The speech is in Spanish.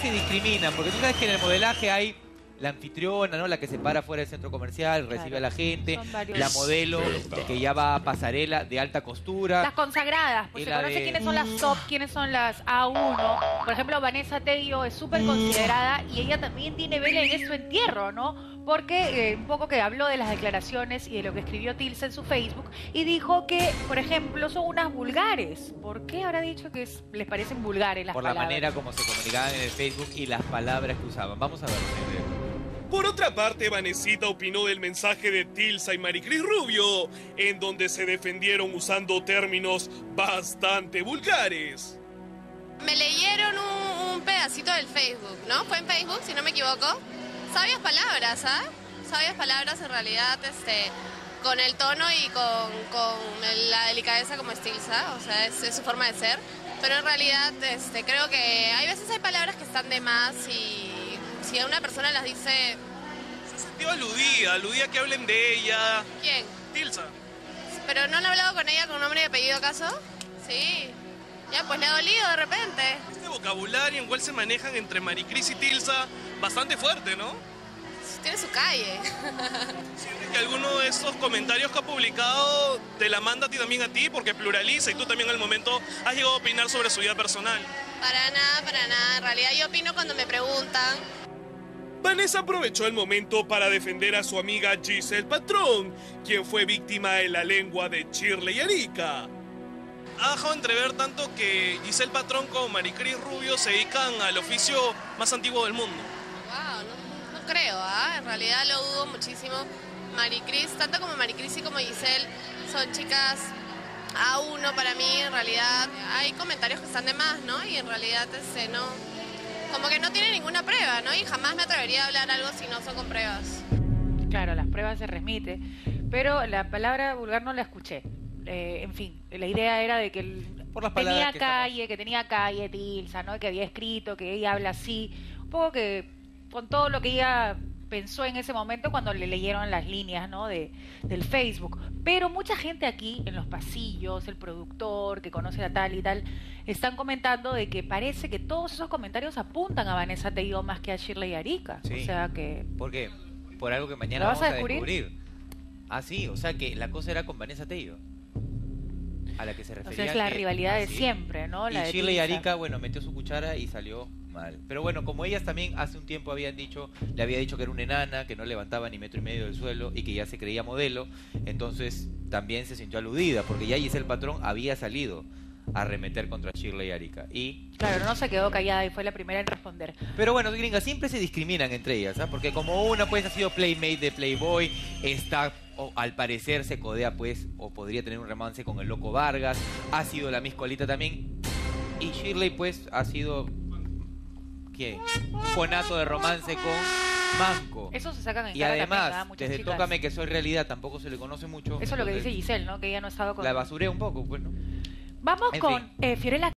Se discriminan, porque tú sabes que en el modelaje hay la anfitriona, ¿no? La que se para fuera del centro comercial, claro, recibe a la gente, la modelo que ya va a pasarela de alta costura. Las consagradas, porque se conoce quiénes son las top, quiénes son las A1. Por ejemplo, Vanessa Tello es súper considerada y ella también tiene vela en su entierro, ¿no? Porque un poco que habló de las declaraciones y de lo que escribió Tilsa en su Facebook y dijo que, por ejemplo, son unas vulgares. ¿Por qué habrá dicho que les parecen vulgares las palabras? Por la manera como se comunicaban en el Facebook y las palabras que usaban. Vamos a ver. Por otra parte, Vanesita opinó del mensaje de Tilsa y Maricris Rubio, en donde se defendieron usando términos bastante vulgares. Me leyeron un pedacito del Facebook, ¿no? Fue en Facebook, si no me equivoco. Sabias palabras, ¿ah? Sabias palabras en realidad, con el tono y con la delicadeza como es Tilsa, o sea, es su forma de ser. Pero en realidad creo que hay veces hay palabras que están de más y si a una persona las dice... Se sintió aludida que hablen de ella. ¿Quién? Tilsa. ¿Pero no han hablado con ella con nombre y apellido acaso? Sí. Ya, pues le ha dolido de repente. Este vocabulario en cual se manejan entre Maricris y Tilsa, bastante fuerte, ¿no? Tiene su calle. ¿Sientes que alguno de esos comentarios que ha publicado te la manda a ti también a ti? Porque pluraliza y tú también al momento has llegado a opinar sobre su vida personal. Para nada. En realidad yo opino cuando me preguntan. Vanessa aprovechó el momento para defender a su amiga Giselle Patrón, quien fue víctima de la lengua de Shirley Arica. Ha dejado entrever tanto que Giselle Patrón como Maricris Rubio se dedican al oficio más antiguo del mundo. Wow, no creo, ¿eh? En realidad lo dudo muchísimo. Maricris, tanto como Maricris y como Giselle, son chicas A1 para mí. En realidad hay comentarios que están de más, ¿no? Y en realidad no... Como que no tiene ninguna prueba, ¿no? Y jamás me atrevería a hablar algo si no son con pruebas. Claro, las pruebas se remite, pero la palabra vulgar no la escuché. En fin, la idea era de que tenía calle Tilsa, ¿no? Que había escrito, que ella habla así, un poco que con todo lo que ella pensó en ese momento cuando le leyeron las líneas, ¿no? del Facebook. Pero mucha gente aquí, en los pasillos, el productor que conoce a tal y tal, están comentando de que parece que todos esos comentarios apuntan a Vanessa Tello más que a Shirley Arica. Sí. O sea que... ¿Por qué? Por algo que mañana vamos a descubrir. Ah, sí, o sea que la cosa era con Vanessa Tello, a la que se refería. O sea, es la rivalidad de siempre, ¿no? La y Shirley Arica, bueno, metió su cuchara y salió mal. Pero bueno, como ellas también hace un tiempo le había dicho que era una enana, que no levantaba ni metro y medio del suelo y que ya se creía modelo, entonces también se sintió aludida, porque ya Giselle Patrón había salido a arremeter contra Shirley Arica. Y claro, no se quedó callada y fue la primera en responder. Pero bueno, gringas, siempre se discriminan entre ellas, ¿ah? Porque como una pues ha sido playmate de Playboy, está... O, al parecer se codea pues o podría tener un romance con el Loco Vargas, ha sido la Miss Colita también, y Shirley pues ha sido un conato de romance con Manco. Eso se sacan en y cara además también, ¿no? Desde chicas. Tócame que soy realidad tampoco se le conoce mucho. Eso es lo que dice Giselle, ¿no? Que ella no ha estado con... La basuré un poco, pues, ¿no? Vamos en fin. Fiorella